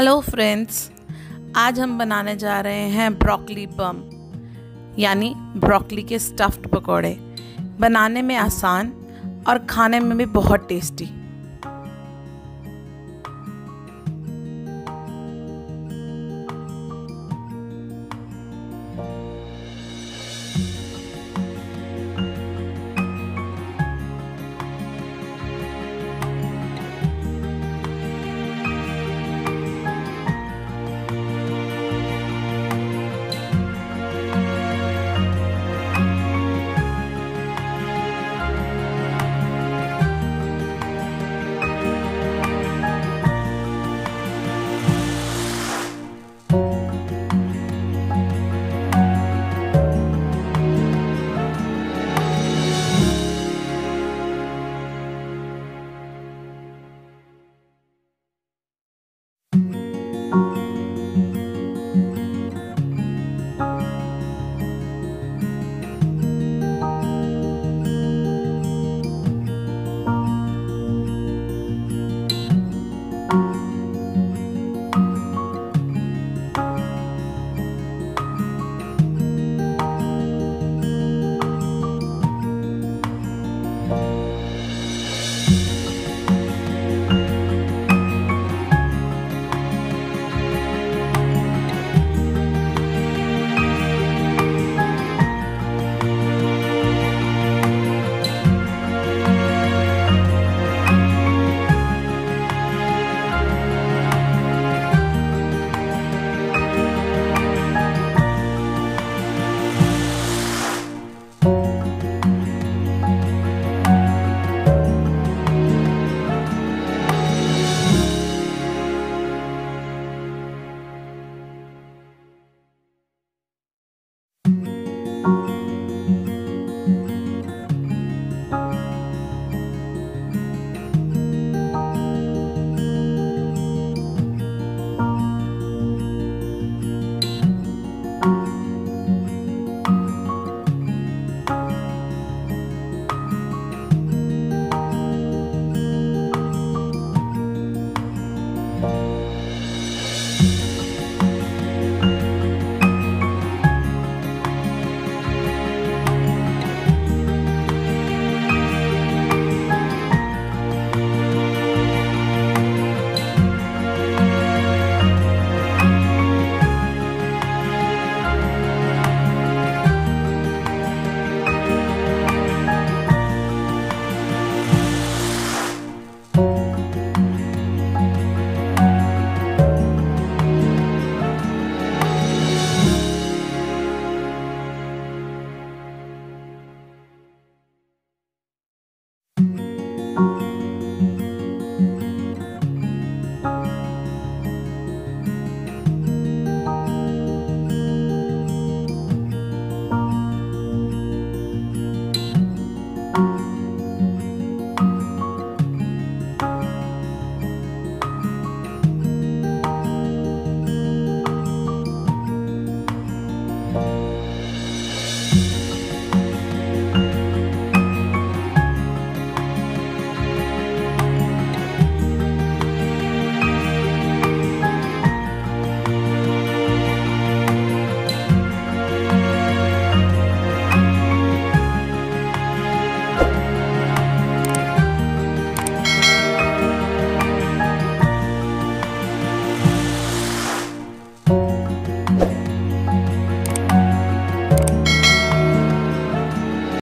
Hello friends, आज हम बनाने जा रहे हैं ब्रोकली बम यानी ब्रोकली के स्टफ्ड पकोड़े। बनाने में आसान और खाने में भी बहुत टेस्टी।